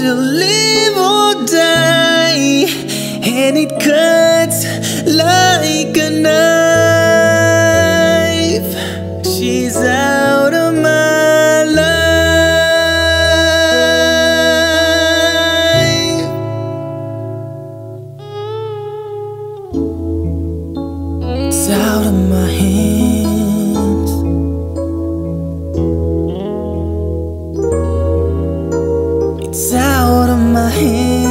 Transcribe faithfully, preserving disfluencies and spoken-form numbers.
to live or die, and it cuts like a knife. She's out of my life. It's out of my hands. It's out of my hands.